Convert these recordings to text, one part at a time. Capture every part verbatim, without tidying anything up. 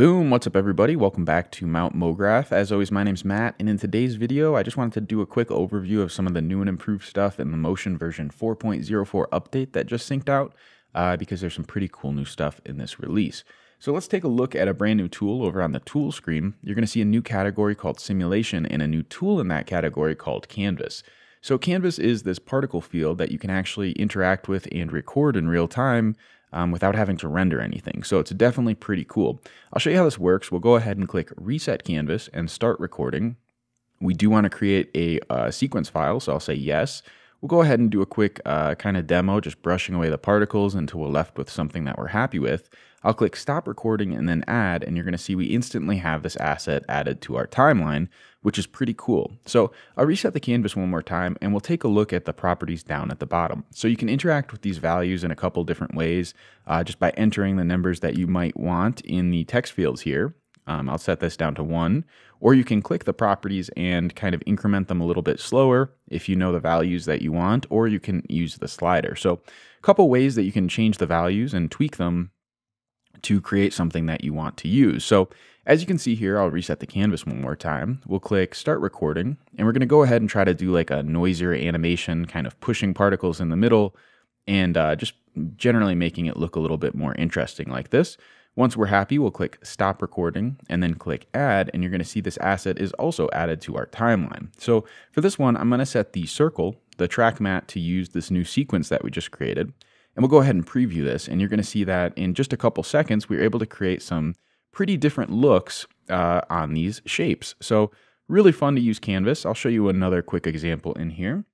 Boom! What's up, everybody? Welcome back to Mount Mograph. As always, my name's Matt, and in today's video, I just wanted to do a quick overview of some of the new and improved stuff in the Motion version four point oh four update that just synced out, uh, because there's some pretty cool new stuff in this release. So let's take a look at a brand new tool over on the tool screen. You're going to see a new category called Simulation and a new tool in that category called Canvas. So Canvas is this particle field that you can actually interact with and record in real time Um, without having to render anything. So it's definitely pretty cool. I'll show you how this works. We'll go ahead and click Reset Canvas and start recording. We do want to create a uh, sequence file, so I'll say yes. We'll go ahead and do a quick uh, kind of demo, just brushing away the particles until we're left with something that we're happy with. I'll click Stop Recording and then Add, and you're going to see we instantly have this asset added to our timeline, which is pretty cool. So I'll reset the canvas one more time and we'll take a look at the properties down at the bottom. So you can interact with these values in a couple different ways, uh, just by entering the numbers that you might want in the text fields here. Um, I'll set this down to one, or you can click the properties and kind of increment them a little bit slower if you know the values that you want, or you can use the slider. So a couple ways that you can change the values and tweak them to create something that you want to use. So as you can see here, I'll reset the canvas one more time. We'll click Start Recording, and we're going to go ahead and try to do like a noisier animation, kind of pushing particles in the middle and uh, just generally making it look a little bit more interesting like this. Once we're happy, we'll click Stop Recording and then click Add, and you're going to see this asset is also added to our timeline. So for this one, I'm going to set the circle, the track mat, to use this new sequence that we just created. And we'll go ahead and preview this, and you're going to see that in just a couple seconds, we were able to create some pretty different looks uh, on these shapes. So really fun to use Canvas. I'll show you another quick example in here.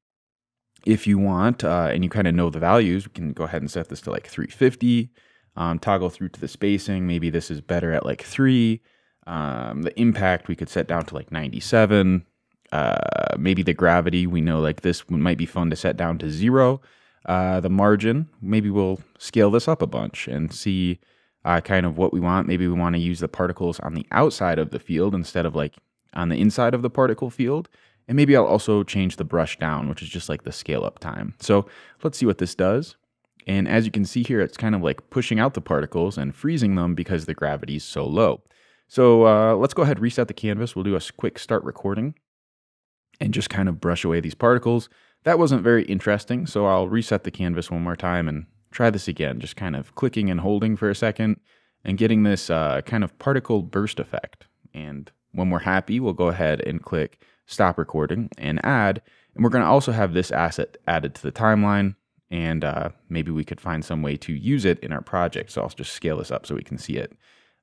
If you want, uh, and you kind of know the values, we can go ahead and set this to like three fifty, um, toggle through to the spacing. Maybe this is better at like three. Um, the impact we could set down to like ninety-seven. Uh, maybe the gravity, we know like this might be fun to set down to zero. Uh, the margin, maybe we'll scale this up a bunch and see uh, kind of what we want. Maybe we want to use the particles on the outside of the field instead of like on the inside of the particle field. And maybe I'll also change the brush down, which is just like the scale up time. So let's see what this does. And as you can see here, it's kind of like pushing out the particles and freezing them because the gravity is so low. So uh, let's go ahead and reset the canvas. We'll do a quick Start Recording and just kind of brush away these particles. That wasn't very interesting, so I'll reset the canvas one more time and try this again, just kind of clicking and holding for a second and getting this uh, kind of particle burst effect. And when we're happy, we'll go ahead and click Stop Recording and Add, and we're going to also have this asset added to the timeline, and uh, maybe we could find some way to use it in our project. So I'll just scale this up so we can see it.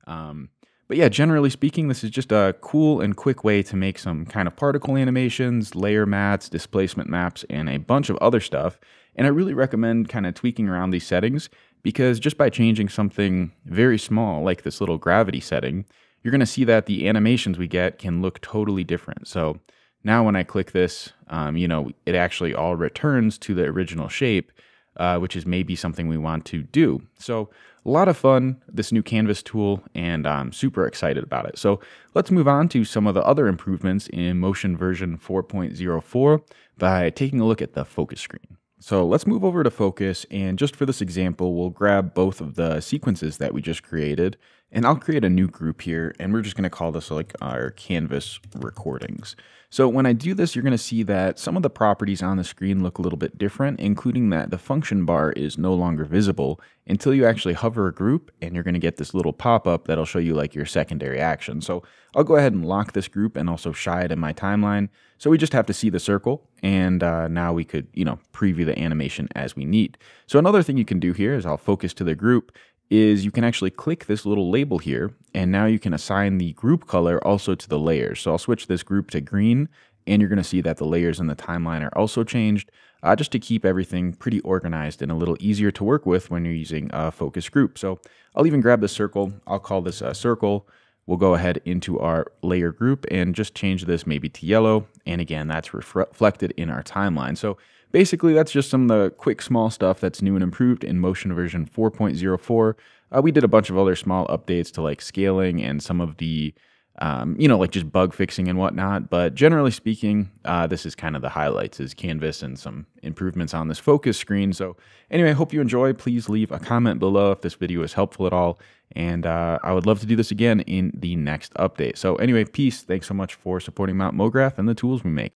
Um, But yeah, generally speaking, this is just a cool and quick way to make some kind of particle animations, layer mats, displacement maps, and a bunch of other stuff. And I really recommend kind of tweaking around these settings, because just by changing something very small, like this little gravity setting, you're going to see that the animations we get can look totally different. So now when I click this, um, you know, it actually all returns to the original shape, Uh, which is maybe something we want to do. So a lot of fun, this new Canvas tool, and I'm super excited about it. So let's move on to some of the other improvements in Motion version four point oh four by taking a look at the focus screen. So let's move over to focus, and just for this example, we'll grab both of the sequences that we just created, and I'll create a new group here, and we're just going to call this like our Canvas recordings. So when I do this, you're going to see that some of the properties on the screen look a little bit different, including that the function bar is no longer visible until you actually hover a group, and you're going to get this little pop-up that'll show you like your secondary action. So I'll go ahead and lock this group and also shy it in my timeline. So we just have to see the circle, and uh, now we could, you know, preview the animation as we need. So another thing you can do here is I'll focus to the group, is you can actually click this little label here, and now you can assign the group color also to the layers. So I'll switch this group to green, and you're going to see that the layers in the timeline are also changed, uh, just to keep everything pretty organized and a little easier to work with when you're using a focus group. So I'll even grab this circle. I'll call this a circle. We'll go ahead into our layer group and just change this maybe to yellow. And again, that's reflected in our timeline. So basically, that's just some of the quick, small stuff that's new and improved in Motion version four point oh four. Uh, we did a bunch of other small updates to like scaling and some of the um, you know, like just bug fixing and whatnot. But generally speaking, uh, this is kind of the highlights, is Canvas and some improvements on this focus screen. So anyway, I hope you enjoy. Please leave a comment below if this video is helpful at all. And uh, I would love to do this again in the next update. So anyway, peace. Thanks so much for supporting Mount Mograph and the tools we make.